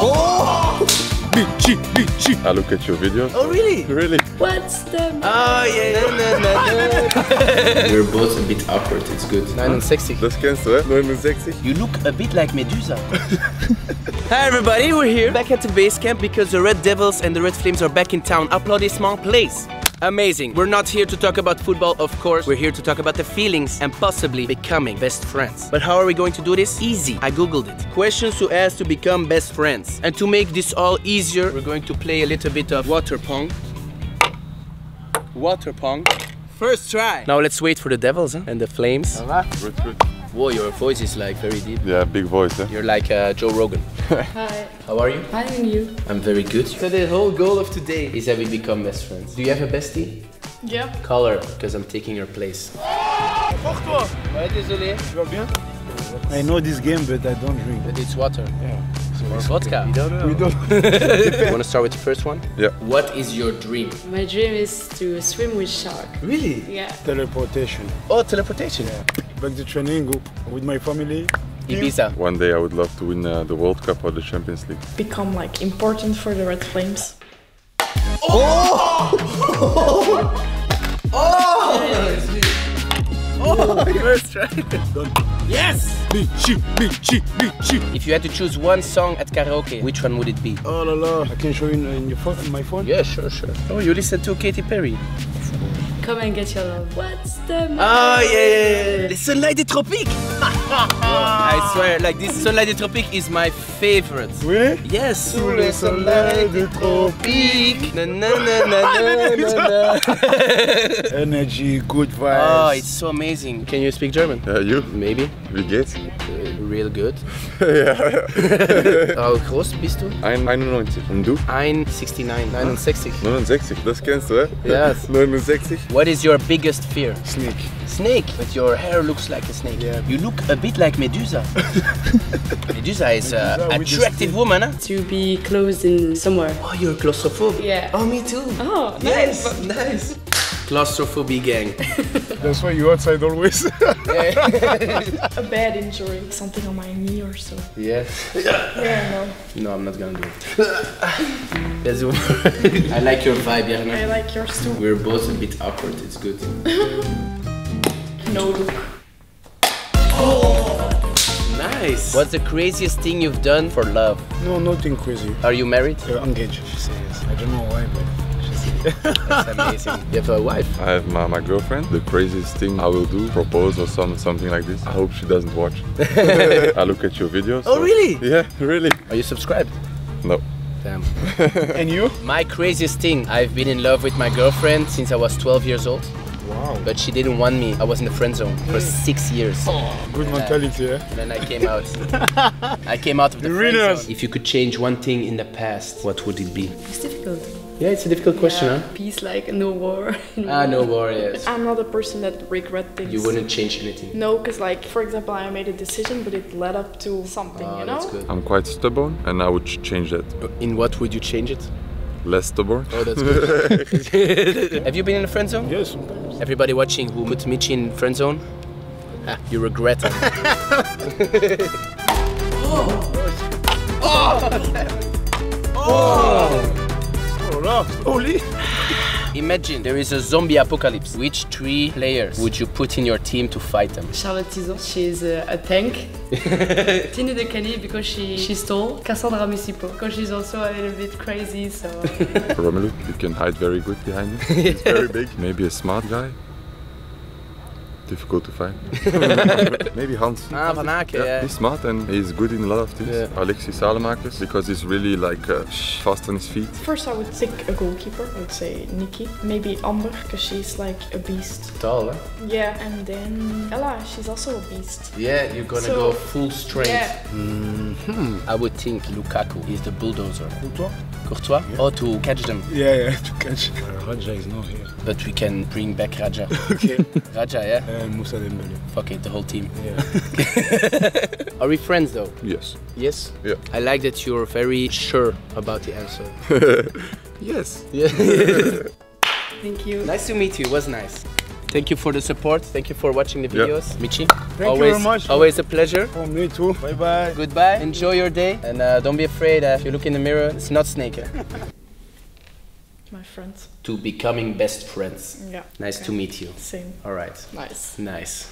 Oh! Michi, Michi! I look at your videos. Oh, really? Really? What's the... Oh, yeah, no, no, no. We're both a bit awkward, it's good. 69. Das kennst du, eh? 69. You look a bit like Medusa. Hi everybody, we're here back at the base camp because the Red Devils and the Red Flames are back in town. Applaudissements, please! Amazing. We're not here to talk about football, of course. We're here to talk about the feelings and possibly becoming best friends. But how are we going to do this? Easy. I googled it. Questions to ask to become best friends. And to make this all easier, we're going to play a little bit of water pong. Water pong. First try. Now let's wait for the Devils and the Flames. Good, good. Whoa, your voice is like very deep. Yeah, big voice. You're like Joe Rogan. Hi. How are you? Fine, and you? I'm very good. So the whole goal of today is that we become best friends. Do you have a bestie? Yeah. Color, because I'm taking your place. Courtois! Désolé. Tu vas bien? I know this game, but I don't drink. But it's water. Yeah. It's vodka. We don't know. We don't. You want to start with the first one? Yeah. What is your dream? My dream is to swim with shark. Really? Yeah. Teleportation. Oh, teleportation. Yeah. Back to training with my family. Ibiza. One day I would love to win the World Cup or the Champions League. Become like important for the Red Flames. Oh! Oh! Oh! First try. Yes! Michi, Michi, Michi. If you had to choose one song at karaoke, which one would it be? Oh la la! I can show you in your phone, in my phone. Yeah, sure, sure. Oh, you listen to Katy Perry. Come and get your love. What's the matter? Oh yeah, yeah, yeah. Sunlight des Tropiques. I swear, like this Sunlight des Tropiques is my favorite. Really? Yes. Sous le Sunlight des Tropiques. Na na na na na na. Energy, good vibes. Oh, it's so amazing. Can you speak German? You? Maybe. Wie geht's? Real good. Ja. How groß bist du? 1,91. Und du? 1,69. 69. 69, das kennst du, eh? Yes. 69. What is your biggest fear? Snake. Snake? But your hair looks like a snake. Yeah. You look a bit like Medusa. Medusa is an attractive woman, huh? To be closed in somewhere. Oh, you're claustrophobic? Yeah. Oh, me too. Oh, nice. Yes, nice. Claustrophobic gang. That's why you're outside always. A bad injury. Something on my knee or so. Yes. Yeah, no. No, I'm not gonna do it. That's it. I like your vibe, Yarno. I like yours too. We're both a bit awkward, it's good. No look. Oh! Nice! What's the craziest thing you've done for love? No, nothing crazy. Are you married? Engaged, she says. I don't know why, but... That's amazing. You have a wife? I have my girlfriend. The craziest thing I will do, propose or something like this. I hope she doesn't watch. I look at your videos. Oh, so. Really? Yeah, really. Are you subscribed? No. Damn. And you? My craziest thing. I've been in love with my girlfriend since I was 12 years old. Wow. But she didn't want me. I was in the friend zone for 6 years. Oh, good mentality, yeah? Then I came out. I came out of the friend zone. If you could change one thing in the past, what would it be? It's difficult. Yeah, it's a difficult question, huh? Peace, like no war. No war, yes. I'm not a person that regrets things. You wouldn't change anything? No, because like, for example, I made a decision, but it led up to something, you know? That's good. I'm quite stubborn, and I would change that. In what would you change it? Less stubborn. Oh, that's good. Have you been in a friend zone? Yes, sometimes. Everybody watching who put Michi in friend zone, you regret it. Oh! Oh! Oh! Holy! Imagine there is a zombie apocalypse. Which 3 players would you put in your team to fight them? Charlotte Tison, she's a tank. Tina de Cali, because she's tall. Cassandra Messipo, because she's also a little bit crazy, so... Romelu, you can hide very good behind me. He's very big. Maybe a smart guy. Difficult to find. Maybe Hans. Vanaken, yeah. He's smart and he's good in a lot of things. Yeah. Alexis Salemakis, because he's really like fast on his feet. First I would pick a goalkeeper, I would say Niki. Maybe Amber, because she's like a beast. Tall, huh? Yeah, and then Ella, she's also a beast. Yeah, you're gonna go full strength. Yeah. I would think Lukaku is the bulldozer. Courtois? Courtois? Yeah. Oh, to catch them. Yeah, yeah, to catch. Raja is not here. But we can bring back Raja. Okay. Raja, yeah? Moussa Dembélé. Fuck it, the whole team. Yeah. Are we friends though? Yes. Yes? Yeah. I like that you're very sure about the answer. Yes. Yeah. Thank you. Nice to meet you, it was nice. Thank you for the support. Thank you for watching the videos. Yeah. Michi, thank you very much. Always a pleasure. For me too. Bye bye. Goodbye. Enjoy your day. And don't be afraid. If you look in the mirror, it's not snake. My friends. To becoming best friends. Yeah. Nice to meet you. Same. All right. Nice. Nice.